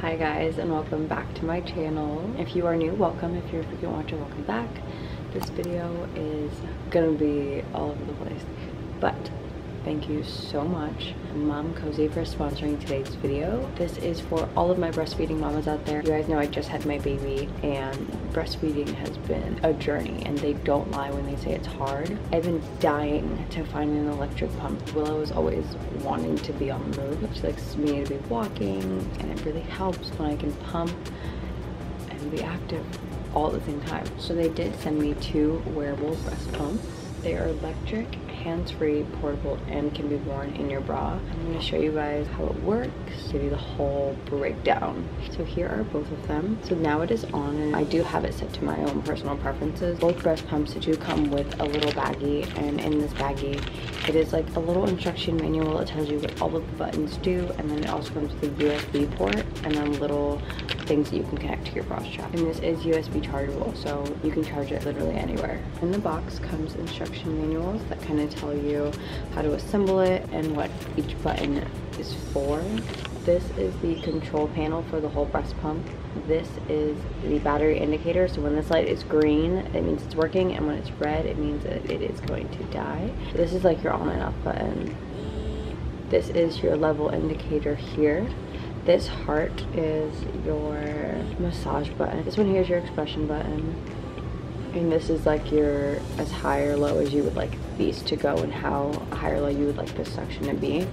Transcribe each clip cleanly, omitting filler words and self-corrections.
Hi guys, and welcome back to my channel. If you are new, welcome. If you're a frequent watcher, welcome back. This video is gonna be all over the place, but thank you so much, Mom Cozy, for sponsoring today's video. This is for all of my breastfeeding mamas out there. You guys know I just had my baby, and breastfeeding has been a journey, and they don't lie when they say it's hard. I've been dying to find an electric pump. Willow is always wanting to be on the move. She likes me to be walking, and it really helps when I can pump and be active all at the same time. So they did send me two wearable breast pumps. They are electric, hands-free, portable, and can be worn in your bra. I'm going to show you guys how it works, give you the whole breakdown. So here are both of them. So now it is on, and I do have it set to my own personal preferences. Both breast pumps do come with a little baggie, and in this baggie it is like a little instruction manual. It tells you what all of the buttons do, and then it also comes with a USB port and then little things that you can connect to your bra strap. And this is USB chargeable, so you can charge it literally anywhere. In the box comes instruction manuals that kind of tell you how to assemble it and what each button is for. This is the control panel for the whole breast pump. This is the battery indicator, so when this light is green, it means it's working, and when it's red, it means that it is going to die. This is like your on and off button. This is your level indicator here. This heart is your massage button. This one here is your expression button. And this is like your as high or low as you would like these to go, and how high or low you would like this section to be.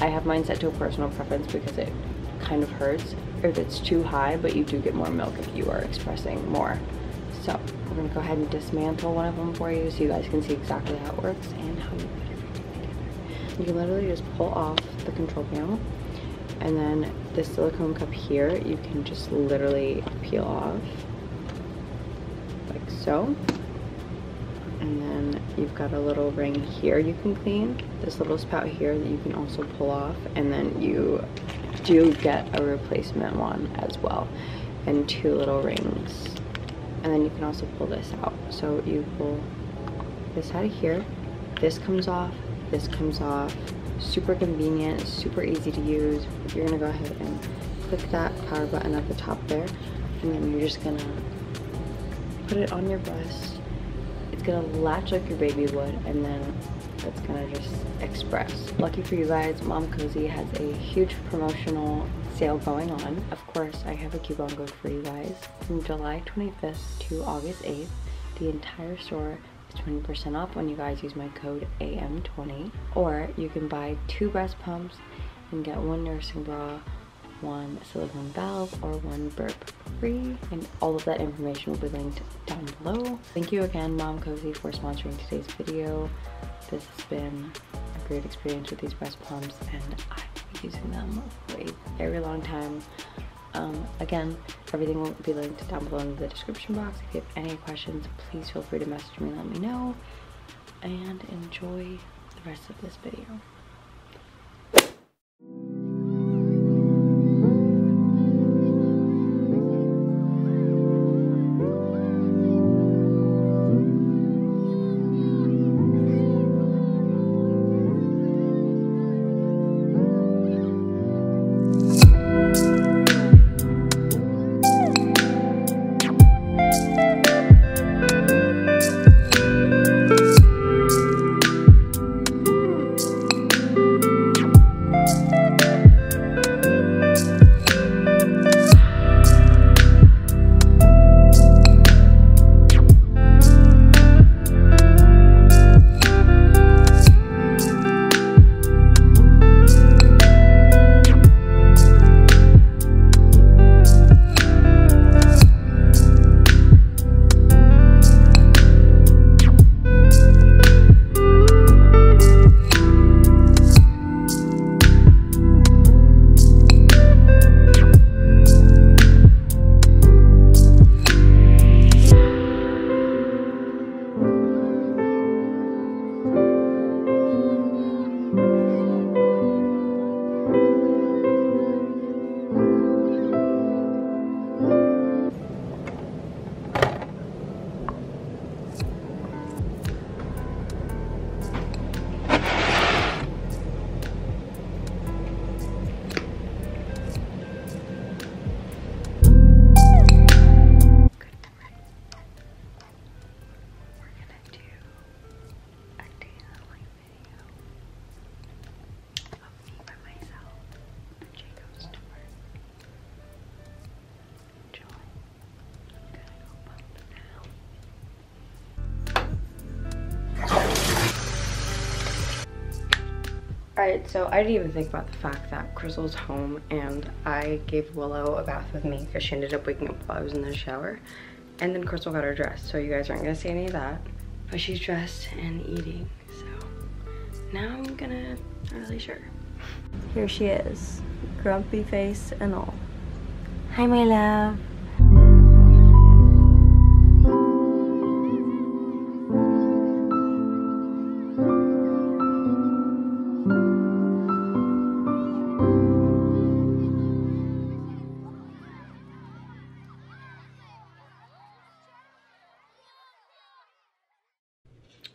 I have mine set to a personal preference because it kind of hurts if it's too high, but you do get more milk if you are expressing more. So we're going to go ahead and dismantle one of them for you so you guys can see exactly how it works and how you put everything together. You can literally just pull off the control panel, and then the silicone cup here you can just literally peel off. Like so, and then you've got a little ring here you can clean, this little spout here that you can also pull off, and then you do get a replacement one as well, and two little rings. And then you can also pull this out, so you pull this out of here, this comes off, this comes off. Super convenient, super easy to use. You're gonna go ahead and click that power button at the top there, and then you're just gonna put it on your breast. It's gonna latch like your baby would, and then it's gonna just express. Lucky for you guys, Mom Cozy has a huge promotional sale going on. Of course, I have a coupon code for you guys. From July 25th to August 8th, the entire store is 20% off when you guys use my code AM20. Or you can buy two breast pumps and get one nursing bra, one silicone valve, or one burp free, and all of that information will be linked down below. Thank you again, Mom Cozy, for sponsoring today's video. This has been a great experience with these breast pumps, and I've been using them for a very long time. Again, everything will be linked down below in the description box. If you have any questions, please feel free to message me and let me know, and enjoy the rest of this video. Alright, so I didn't even think about the fact that Crystal's home and I gave Willow a bath with me because she ended up waking up while I was in the shower. And then Crystal got her dressed, so you guys aren't gonna see any of that. But she's dressed and eating, so now I'm not really sure. Here she is, grumpy face and all. Hi, my love.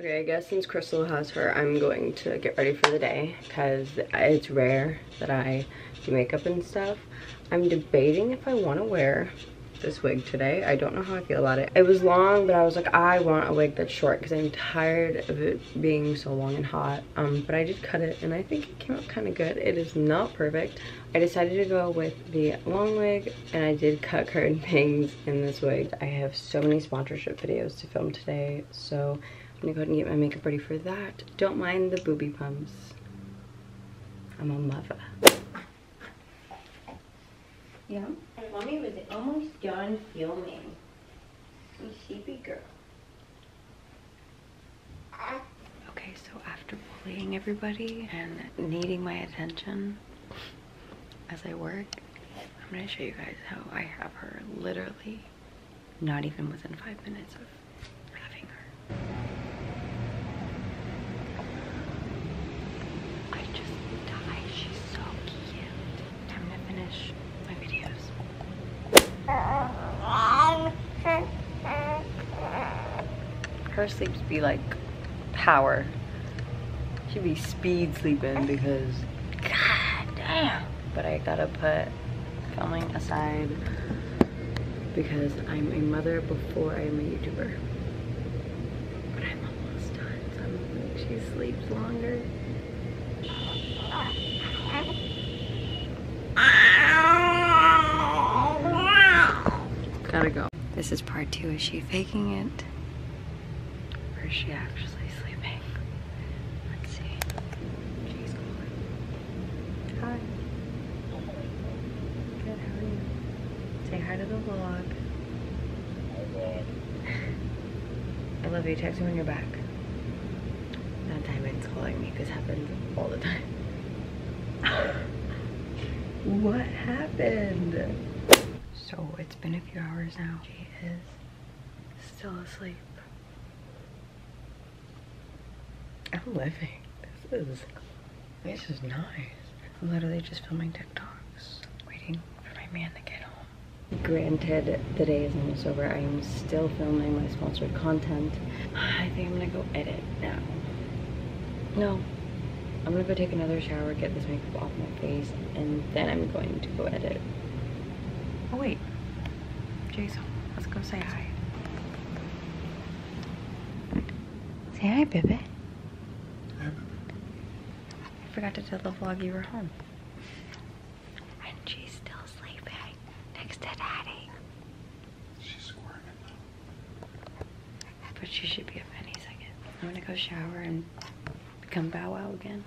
Okay, I guess since Crystal has her, I'm going to get ready for the day because it's rare that I do makeup and stuff. I'm debating if I want to wear this wig today. I don't know how I feel about it. It was long, but I was like, I want a wig that's short because I'm tired of it being so long and hot. But I did cut it and I think it came out kind of good. It is not perfect. I decided to go with the long wig and I did cut curtain bangs in this wig. I have so many sponsorship videos to film today, so I'm gonna go ahead and get my makeup ready for that. Don't mind the booby bumps. I'm on lava. Yeah. And mommy was almost done filming. You sleepy girl. Okay, so after bullying everybody and needing my attention as I work, I'm gonna show you guys how I have her literally not even within 5 minutes of having her. Her sleeps be like power. She'd be speed sleeping because god damn. But I gotta put filming aside because I'm a mother before I'm a YouTuber. But I'm almost done, so I'm hoping she sleeps longer. Gotta go. This is part two. Is she faking it? Is she actually sleeping? Let's see. She's calling. Hi. Good, how are you? Say hi to the vlog. Hi, vlog. I love you. Text me when you're back. Not Diamond's calling me. This happens all the time. What happened? So it's been a few hours now. She is still asleep. I'm living. This is nice. I'm literally just filming TikToks, waiting for my man to get home. Granted, the day is almost over. I am still filming my sponsored content. I think I'm gonna go edit now. No, I'm gonna go take another shower, get this makeup off my face, and then I'm going to go edit. Oh wait, Jason, let's go say hi. Say hi, baby. I forgot to tell the vlog you were home. And she's still sleeping next to Daddy. She's squirming though. But she should be up any second. I'm gonna go shower and become Bow Wow again.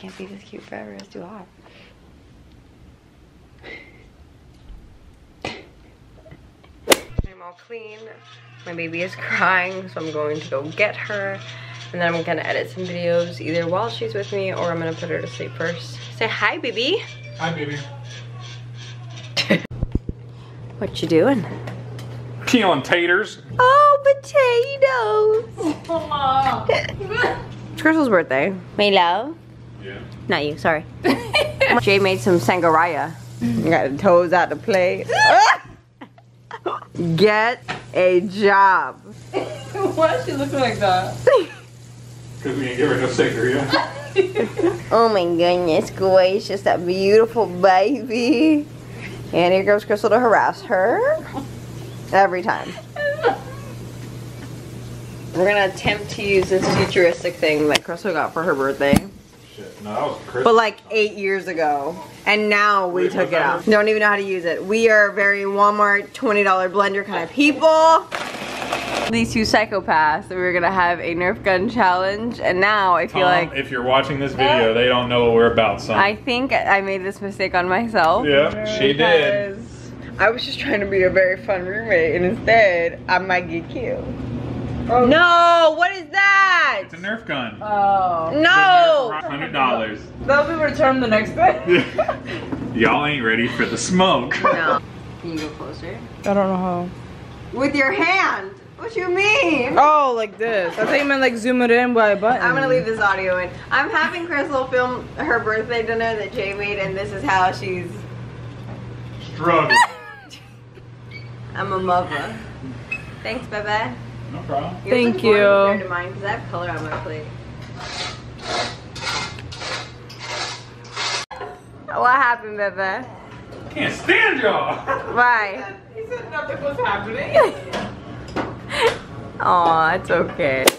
Can't be this cute forever, it's too hot. I'm all clean. My baby is crying, so I'm going to go get her. And then I'm gonna edit some videos either while she's with me or I'm gonna put her to sleep first. Say hi, baby. Hi, baby. What you doing? Peeling taters. Oh, potatoes. It's Crystal's birthday. My love. Yeah. Not you, sorry. Jay made some sangria. Got the toes out the plate. Get a job. Why is she looking like that? Because we ain't get rid of sangria. Oh my goodness gracious, that beautiful baby. And here goes Crystal to harass her. Every time. We're going to attempt to use this futuristic thing that Crystal got for her birthday. Shit, no, that was Christmas. But like 8 years ago. And now we took it out. Don't even know how to use it. We are very Walmart $20 blender kind of people. these two psychopaths that we were gonna have a Nerf gun challenge, and now I feel like if you're watching this video, they don't know what we're about, son. I think I made this mistake on myself. Yeah, she did. I was just trying to be a very fun roommate, and instead, I might get killed. Oh. No, what is that? It's a Nerf gun. Oh. No. $100. That'll be returned the next day. Y'all ain't ready for the smoke. No. Can you go closer? I don't know how. With your hand. What you mean? Oh, like this. I thought you meant like zoom it in by a button. I'm gonna leave this audio in. I'm having Crystal film her birthday dinner that Jay made, and this is how she's struggling. I'm a mother. Thanks, baby. No problem. Thank you. Compared to mine, because I have color on my plate. What happened, baby? Can't stand y'all. Why? He said nothing was happening. Aw, it's okay.